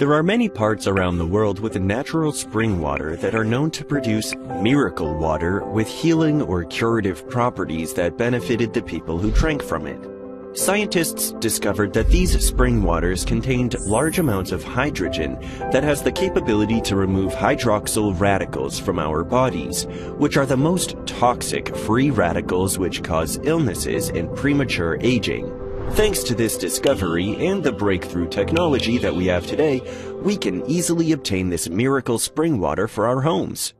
There are many parts around the world with natural spring water that are known to produce miracle water with healing or curative properties that benefited the people who drank from it. Scientists discovered that these spring waters contained large amounts of hydrogen that has the capability to remove hydroxyl radicals from our bodies, which are the most toxic free radicals which cause illnesses and premature aging. Thanks to this discovery and the breakthrough technology that we have today, we can easily obtain this miracle spring water for our homes.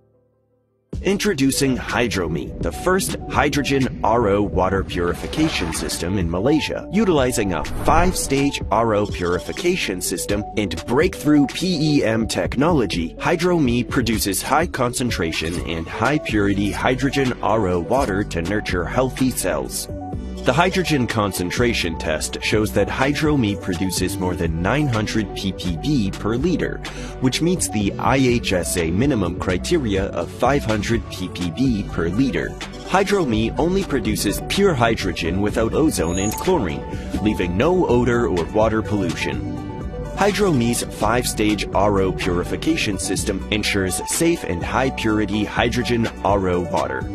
Introducing Hydromi, the first Hydrogen-RO water purification system in Malaysia, utilizing a 5-stage RO purification system and breakthrough PEM technology. Hydromi produces high concentration and high purity Hydrogen-RO water to nurture healthy cells. The hydrogen concentration test shows that Hydromi produces more than 900 ppb per liter, which meets the IHSA minimum criteria of 500 ppb per liter. Hydromi only produces pure hydrogen without ozone and chlorine, leaving no odor or water pollution. Hydromi's 5-stage RO purification system ensures safe and high-purity hydrogen RO water.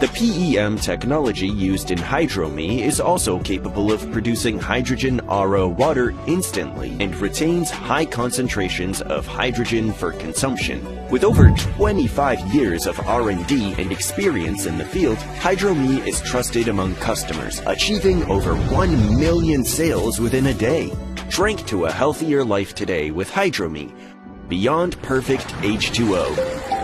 The PEM technology used in Hydromi is also capable of producing hydrogen RO water instantly and retains high concentrations of hydrogen for consumption. With over 25 years of R&D and experience in the field, Hydromi is trusted among customers, achieving over 1 million sales within a day. Drink to a healthier life today with Hydromi. Beyond perfect H2O.